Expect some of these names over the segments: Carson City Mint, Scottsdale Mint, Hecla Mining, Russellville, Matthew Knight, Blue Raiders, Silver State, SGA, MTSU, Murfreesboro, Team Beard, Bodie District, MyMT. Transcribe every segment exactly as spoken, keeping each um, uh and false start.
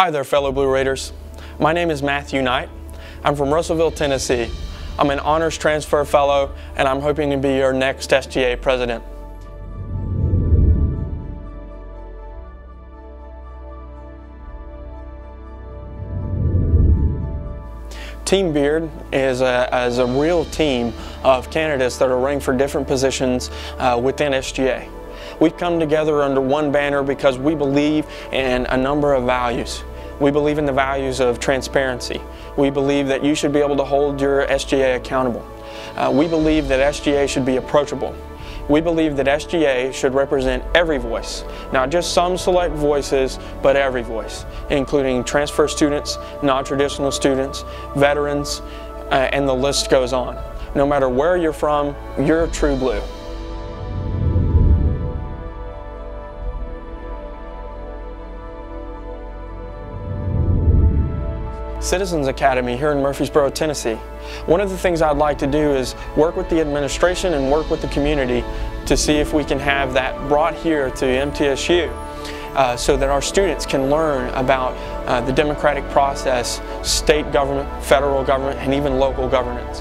Hi there, fellow Blue Raiders. My name is Matthew Knight. I'm from Russellville, Tennessee. I'm an Honors Transfer Fellow, and I'm hoping to be your next S G A President. Team Beard is a, is a real team of candidates that are running for different positions uh, within S G A. We've come together under one banner because we believe in a number of values. We believe in the values of transparency. We believe that you should be able to hold your S G A accountable. Uh, we believe that S G A should be approachable. We believe that S G A should represent every voice, not just some select voices, but every voice, including transfer students, non-traditional students, veterans, uh, and the list goes on. No matter where you're from, you're a true blue. Citizens Academy here in Murfreesboro, Tennessee. One of the things I'd like to do is work with the administration and work with the community to see if we can have that brought here to M T S U uh, so that our students can learn about uh, the democratic process, state government, federal government, and even local governance.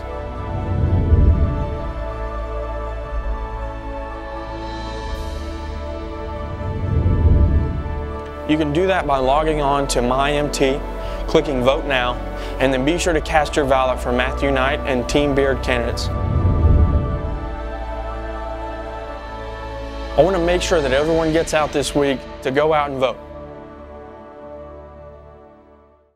You can do that by logging on to My M T, clicking Vote Now, and then be sure to cast your ballot for Matthew Knight and Team Beard candidates. I want to make sure that everyone gets out this week to go out and vote.